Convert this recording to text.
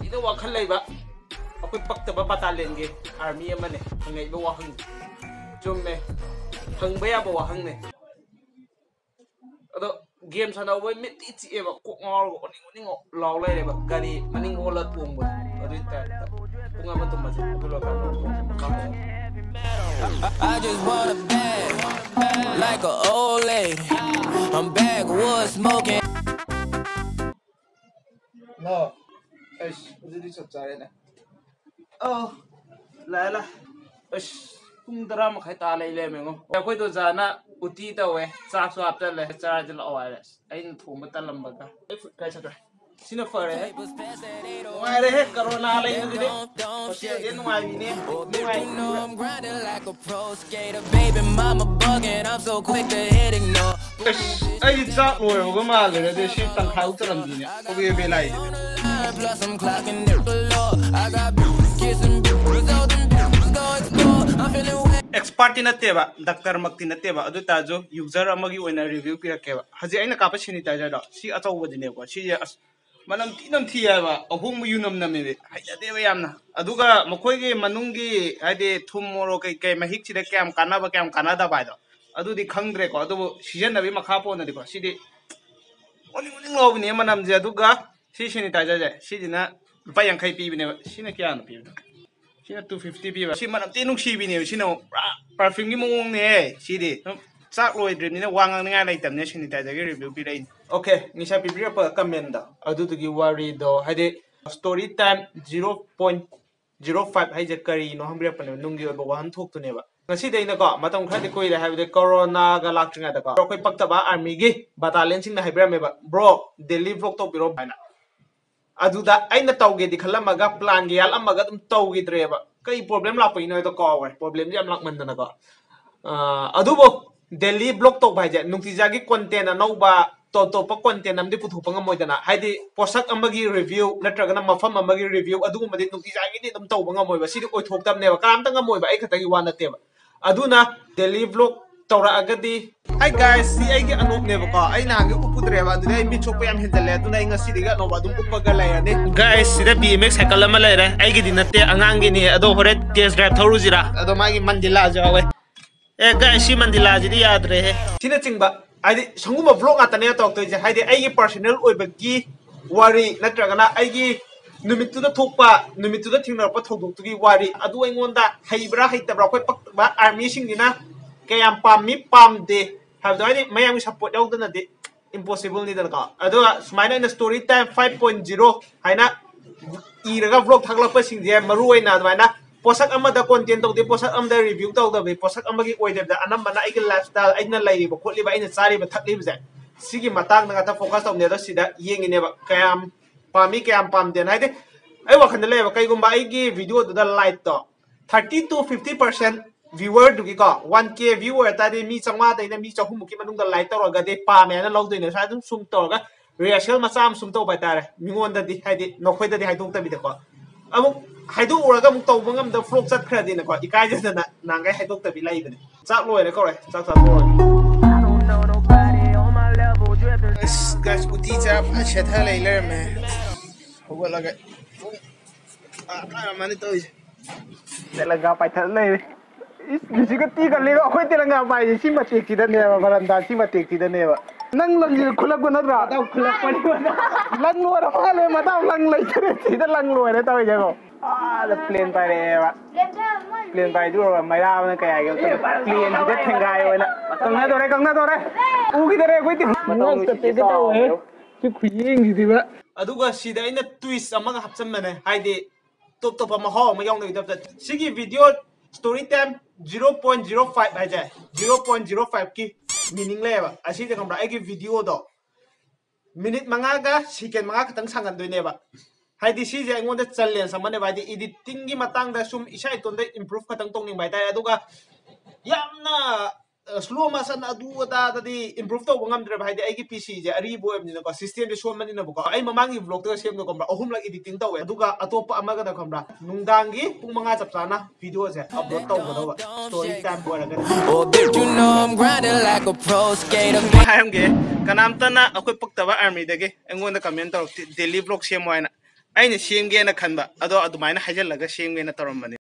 Ito wakang lay ba? Ako'y pagtaba batalin ge army yaman eh. Ang iba wakang jom eh. Hang baya ba wakang eh. Ato game sana way mit iti eh ba kung ngaro ko ning law lay ba gani maning wala tuong ba. Ato ita kung nga ba tumas ako lo kamo. I just want a bag like an old lady. I'm backwoods smoking. No. Ash, what did you say? Oh, Lala. Ash, kung drama kahit alay lemeng oh. Ako ito sana uti daw eh. Sa swap tala, sa radyo la wireless. Ay ntumata lambaga. Ay kaya sa kaya. Sino fare eh? Why the heck corona alay ng dito? Kasi yan ng ayun eh. I'm grinding like a pro skater, baby mama bugging. I'm so quick to hit ignore. Ay exact mo eh. Gumagal na dito shit ang hawter ang dito. Okay, belay. Plus I'm clocking the floor. I got kissing booze out and booze goes go. I'm feeling expert in ateba, doctor magtinateba, adu tajo user amagi wena review pirakeba. Haji aina kapa sinitaja da. Si ataw dine ko. Si as manam tinam thiya ba. Ahum yunam namebe. Haida deba yamna. Aduga makhoi ge manungi haide thum moro kai kai mahik chide kam kana da ba da. Adu di khangdre ko. Adu season nabi makhapo na di ko. Si di oning lob ne manam je aduga si sanitizer je si dina lupa yang kai pibi ne si na kya na pibi si na 250 pibi si manam tinung si bi ne si na perfume gi mong ne si di sak loi dream ne wang ang ngai lai tam ne sanitizer gi review bi lai okay ni sa pibi pa comment da adu tu gi wari do haide story time 0.05 haije kari no hamre pa ne nungi ba wan thok tu ne ba ngasi dei na ko matam kha de koi la have de corona ga lak tringa da ko koi pakta ba army gi battalion sing na haibra me ba bro delhi vlog to biro ba na aduda aina tawge dikhallamaga plan ge yalamaga dum tawge dreba kai problem la paino to kaw problem jam lak man na ko adubo daily blog tok bhaije nungti jagi content anoba to pa content amdi puthupa ngamoi dana haidi posak amagi review natragana mafam amagi review adu madi nungti jagi ni dum tawba ngamoi ba sidi oi thok tam ne ba karam ta ngamoi ba ai khatagi wan na te ba aduna daily blog tawra agadi hi guys si ai ge anop ne ba ai na ge upudre ba du ai mi chopya am hinda le du nai ngasi diga no ba dum upaga la ya ne guys sida BMX cycle am la ra ai ge dinatte angang ge ni ado hore test drive thoru jira ado ma gi mandila jawe eh guys si mandila ji yaad re he sina chingba ai di sanguma vlog atane tok to je hai de ai ge personal oi ba gi wari natraga na ai gi numitu da thokpa numitu da thingna pa thodok tu gi wari adu ai ngonda haibra haitabra koi pak ba army sing ni na kaya pami pam de have do any may ang support daw na de impossible ni talaga ado smile na story time 5.0 hay na iraga vlog thakla pa sing dia maruai na do na posak amada content tok de posak amda review tok da be posak amagi oi de anam bana ig lifestyle ig na lai ba khotli ba ina sari ba thakli ba sigi matang na ta focus tok ne da sida yeng ne ba kaya pam de na de ai wa khan le ba kai gum ba igi video da like to 30 to 50% viewer dugi ko 1k viewer ta de mi changwa de na mi chahu muki manung da light tor ga de pa me na log de na sa dum sum tor ga reaction ma sam sum to ba ta re mi ngon da di hai de no khoi da di hai dong ta bi de ko amu hai do ura ga mu to bangam da vlog chat khra de na ko ikai ja na na ga hai dong ta bi lai de chat loi na ko re chat chat loi guys guys ku ti cha pa chat ha lai le me ho la ga a mani to je talaga pa thal le किसी का ती कर लेगा कोई तेलंगा पाई सी मत एक सीधा नेवा बरंदा सी मत एक सीधा नेवा नंग लंग खुलक को नदरा ता खुलक पड़ी लंग और वाले मत लंग लई करे सीधा लंग लोए रे ता जगो आ द प्लेन पाई रेवा प्लेन पाई दू मेरा न कया गयो प्लेन सीधा ठंगायो ना कंगना तोरे उ की तरह कोई मत तो तेज तो है कि खुयेंगी दीवा अदुगा सीधा इन ट्विस्ट अमंग हपचम मैंने हाइदे टॉप टॉप म हो म योंग दे सिगी video story time 0.05 hai jae 0.05 ki meaning le ba asi je kamra ai ki video do minute manga ga second manga khatang sangan doi ne ba hai di si je ngon da challenge samane ba di editing gi matang da sum isai ton da improve khatang tong ning bai ta aduga yamna slow ma san adu da di improve to bangam dre ba hai di ai ki pc je ari bo em ni na ko system je so man ni na ko ai mamang gi vlog da sem no kamra ahum lag editing taw aduga atopa amaga da kamra nungdangi pung manga chapsana video je upload taw go da story time bo ra ga oh did you know I'm grinding like a pro skater I am ge kanam ta na akoi pakta ba army da ge engon da comment taw daily vlog sem wa na aina shemge na khanba ado adumaina haja laga shemge na tarambani.